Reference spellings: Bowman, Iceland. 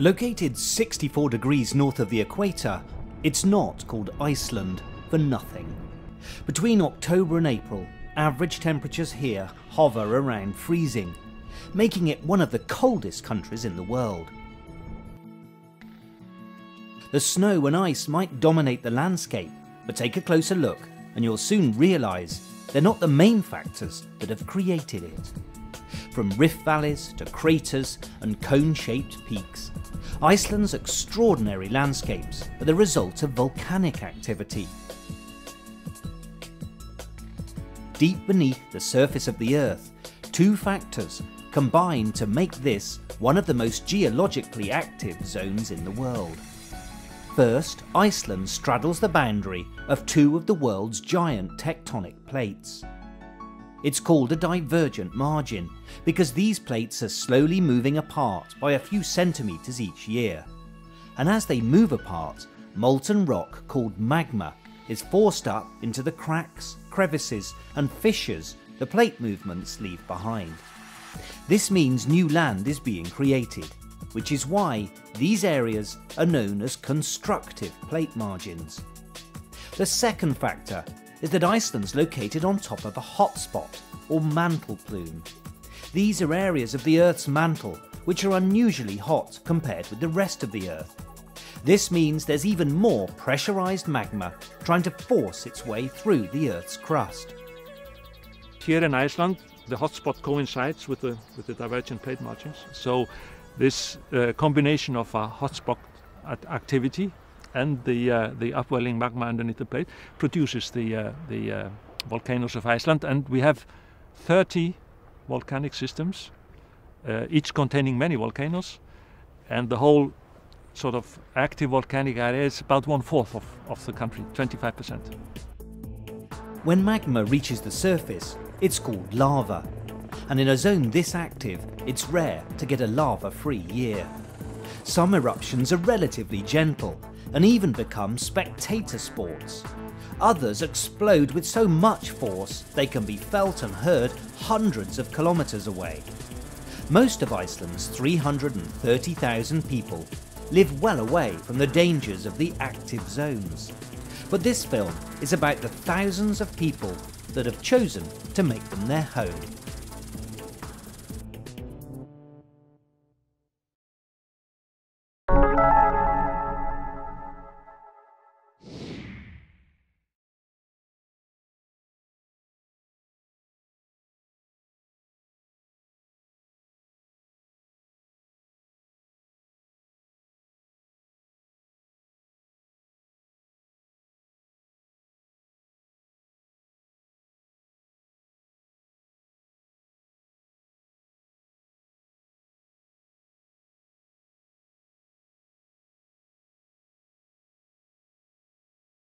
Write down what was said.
Located 64 degrees north of the equator, it's not called Iceland for nothing. Between October and April, average temperatures here hover around freezing, making it one of the coldest countries in the world. The snow and ice might dominate the landscape, but take a closer look and you'll soon realise they're not the main factors that have created it. From rift valleys to craters and cone-shaped peaks, Iceland's extraordinary landscapes are the result of volcanic activity. Deep beneath the surface of the Earth, two factors combine to make this one of the most geologically active zones in the world. First, Iceland straddles the boundary of two of the world's giant tectonic plates. It's called a divergent margin because these plates are slowly moving apart by a few centimetres each year. And as they move apart, molten rock called magma is forced up into the cracks, crevices and fissures the plate movements leave behind. This means new land is being created, which is why these areas are known as constructive plate margins. The second factor is that Iceland's located on top of a hotspot, or mantle plume. These are areas of the Earth's mantle which are unusually hot compared with the rest of the Earth. This means there's even more pressurised magma trying to force its way through the Earth's crust. Here in Iceland, the hotspot coincides with the divergent plate margins. So this combination of hotspot activity and the upwelling magma underneath the plate produces the volcanoes of Iceland, and we have 30 volcanic systems, each containing many volcanoes, and the whole sort of active volcanic area is about 1/4 of the country, 25%. When magma reaches the surface, it's called lava, and in a zone this active, it's rare to get a lava-free year. Some eruptions are relatively gentle and even become spectator sports. Others explode with so much force they can be felt and heard hundreds of kilometres away. Most of Iceland's 330,000 people live well away from the dangers of the active zones. But this film is about the thousands of people that have chosen to make them their home.